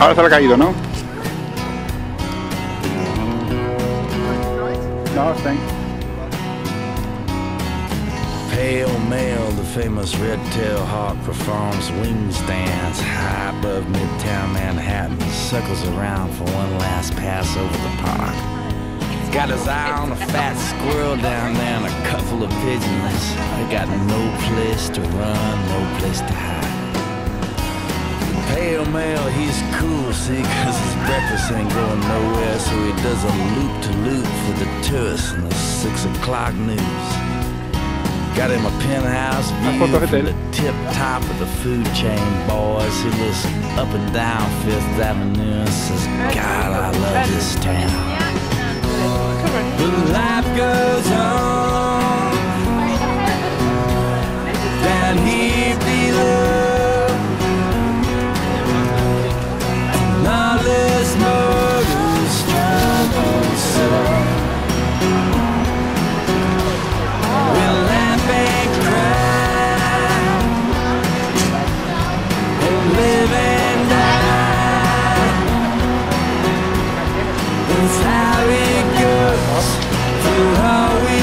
Ahora se le ha caído, ¿no? No, I think. Pale Male, the famous red-tailed hawk, performs wing dance high above midtown Manhattan. Circles around for one last pass over the park. Got his eye on a fat squirrel down there and a couple of pigeons. They got no place to run, no place to hide. Pale Male, he's cool, see, cause his breakfast ain't going nowhere, so he does a loop-to-loop for the tourists in the 6 o'clock news. Got him a penthouse view from the tip-top of the food chain, boys. He looks up and down Fifth Avenue and says, God, I love this town. But life goes on down here below. And all this motor struggle, so that's how it goes through our way.